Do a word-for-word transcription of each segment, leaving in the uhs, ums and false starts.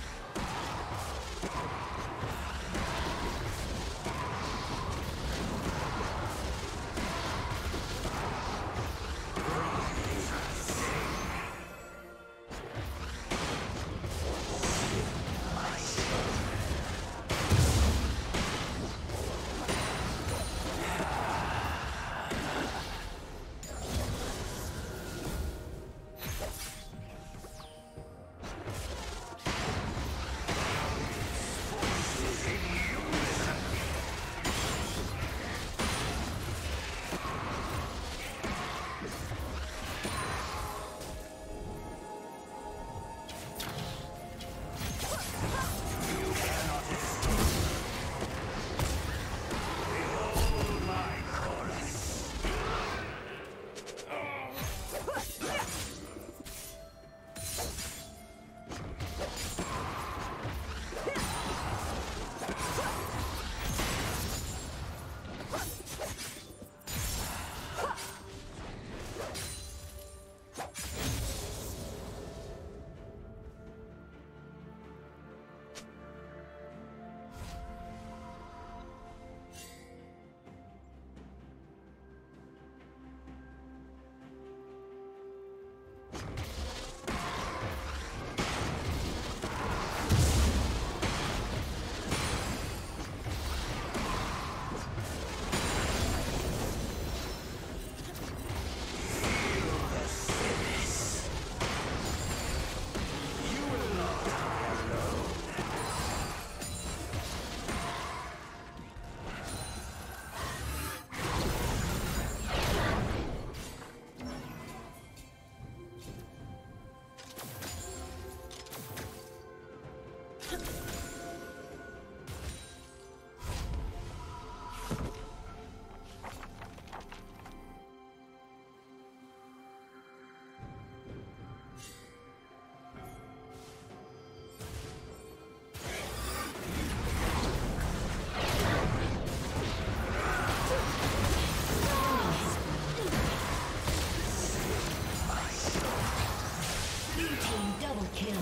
Kill.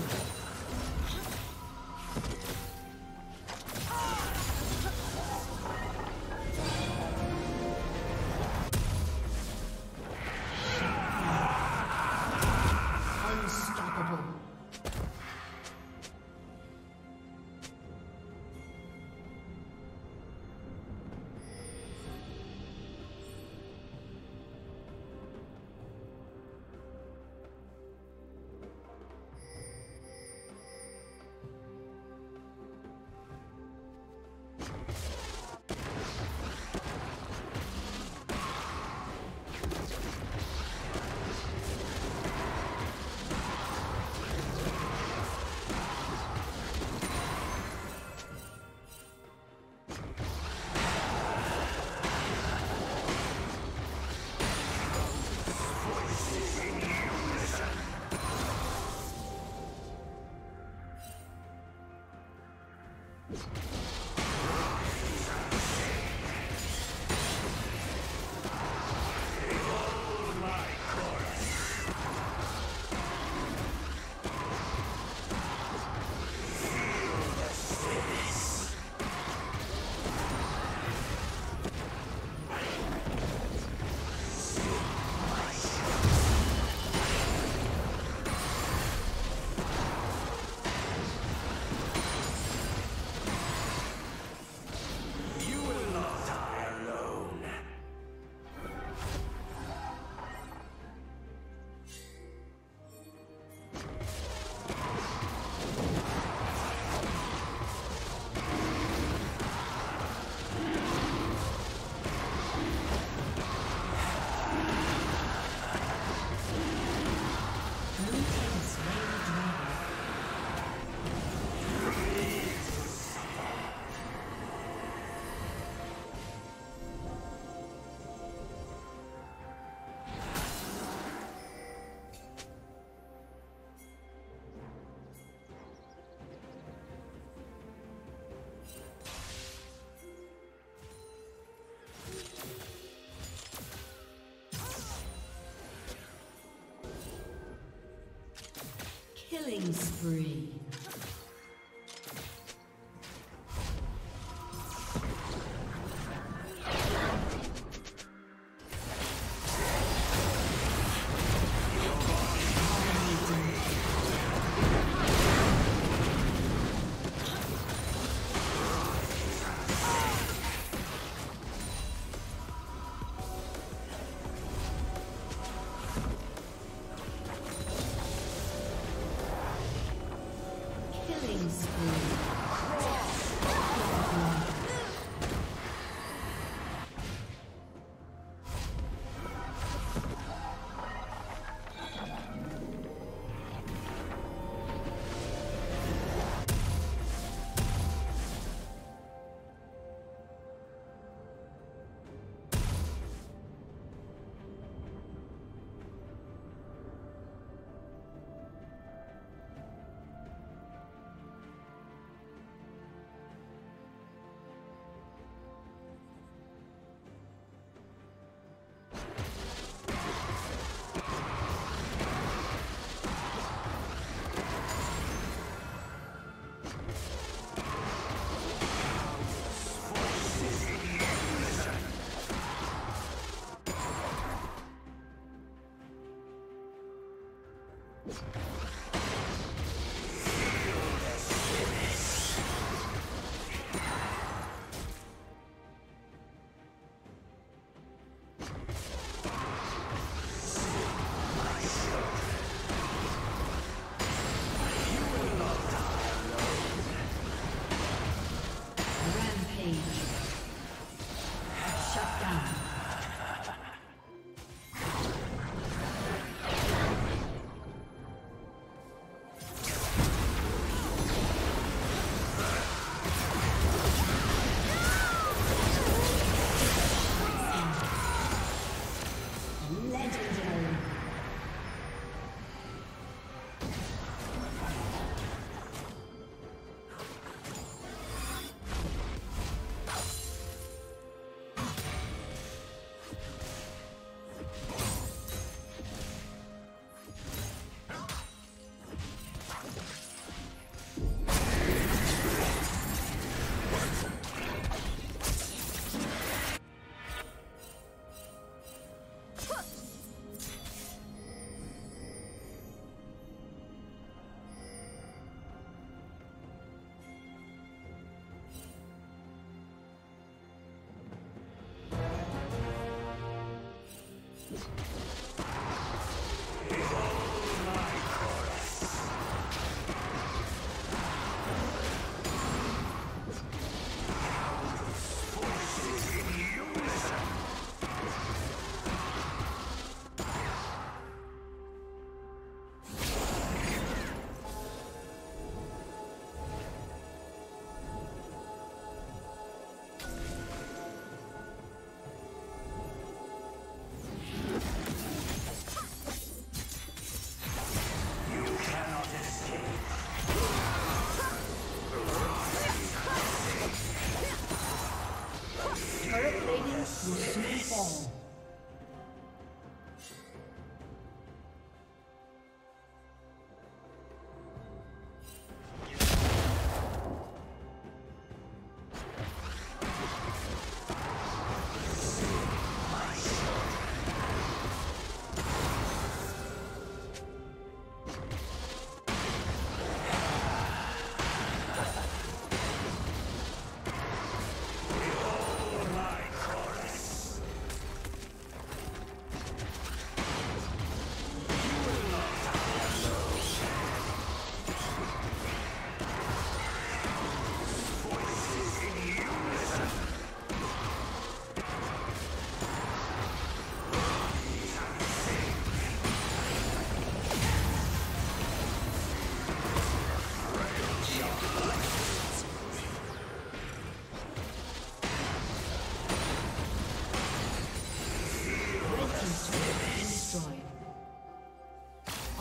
Killing spree.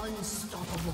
Unstoppable.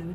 Blue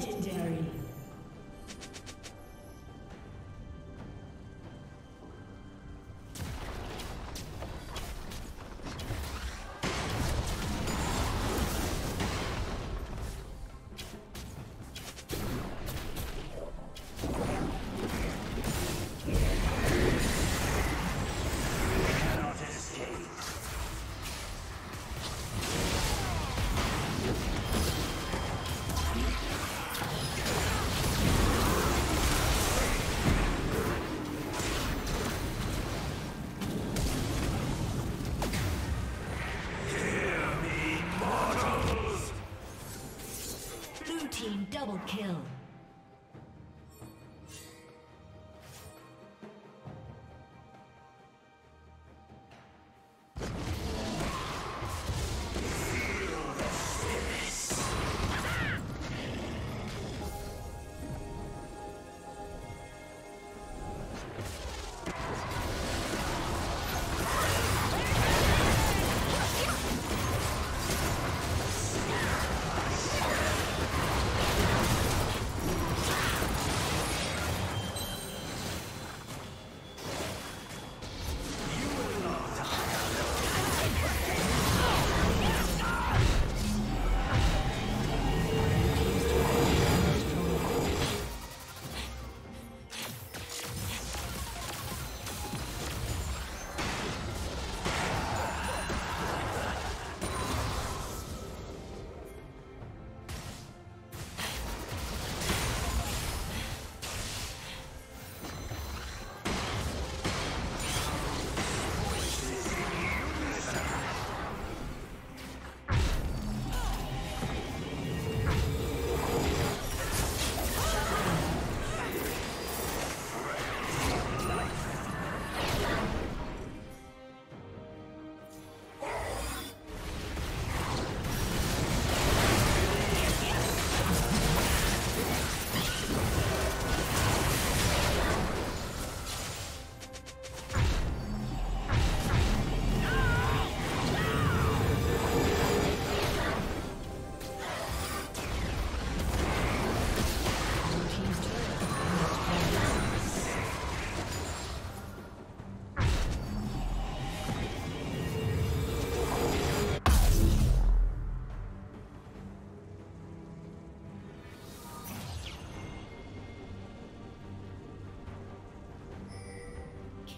Legendary. Kill.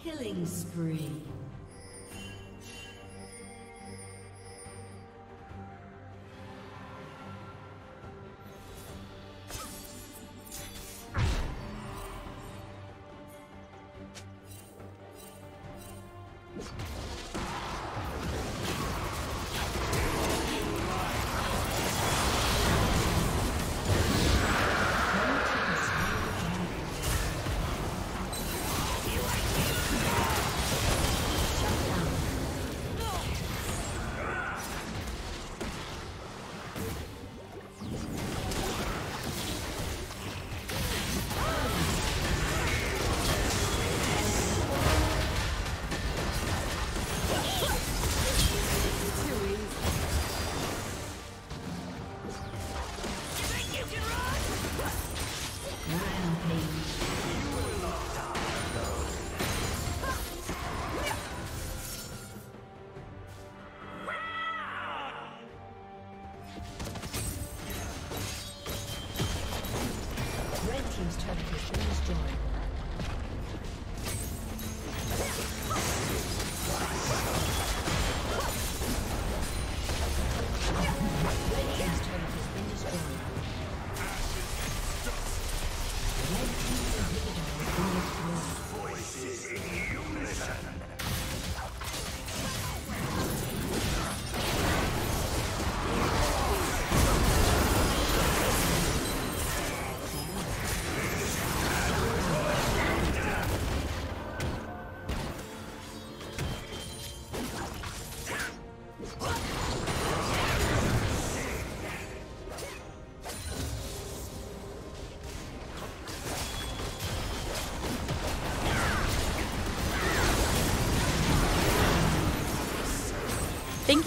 Killing spree. Thank